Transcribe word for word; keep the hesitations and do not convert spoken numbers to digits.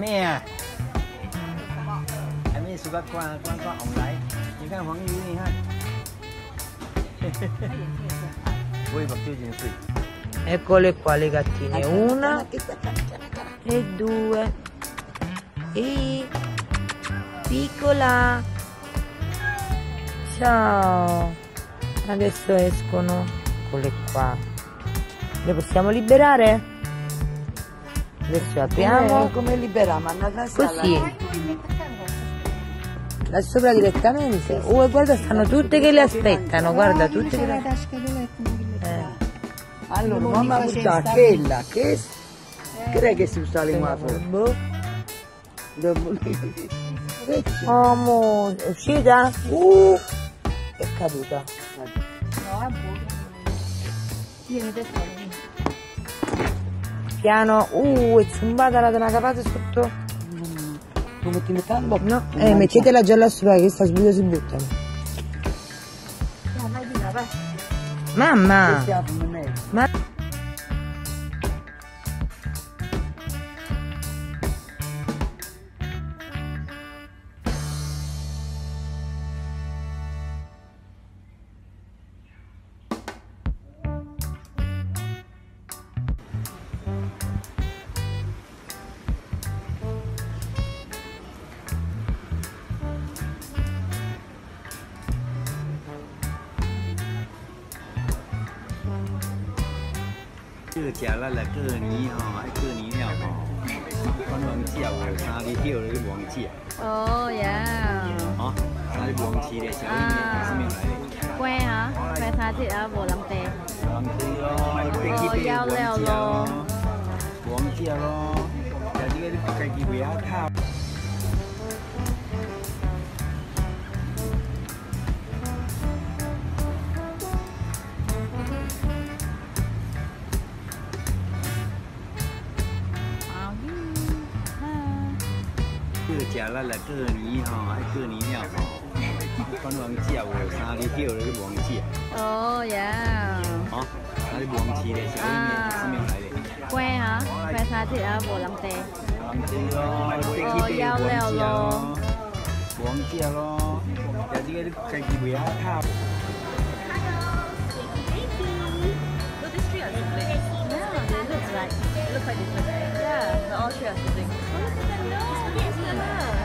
Em mẹ à? Em mẹ suka quan quan quan ông đấy. Nhìn cái hoàng yến này ha. Voi bacio gentil. Eccole qua le gattine. Una e due. Ehi, piccola. Ciao. Adesso escono. Eccole qua. Le possiamo liberare? Adesso apriamo. Come liberiamo? Così. Da sopra direttamente? Oh, guarda, stanno tutte che le aspettano, guarda, tutte che le eh. Allora, mamma usa quella, che crede che si usa la lingua fuori? Oh, mo, è uscita? Uh, è caduta. No, vieni te piano, uh, è zumbata la tana capata sotto. Non metti metà in bocca? No, eh, mettetela già là sopra che sta subito si buttano. Mamma! Ma假啦啦，过年吼，还过年了吼，翻王子啊，三日钓了王子啊。哦呀。哦，三日王子嘞，小一点，是没有来嘞。乖啊，乖三日啊，无人带。人带咯，带去带王子咯，王子咯，但是个你自己袂晓靠。食啦啦，过年吼，还过年了吼，翻王子啊，有三日钓了王子啊。哦呀。哦，那是王子嘞，小妹，是没有来嘞。乖啊，乖三日啊，无人带。人带咯，带去带王子咯，王子咯，但是个你家己袂晓靠。Hello. Look like this. Yeah, the all three are sitting. Look at them. No.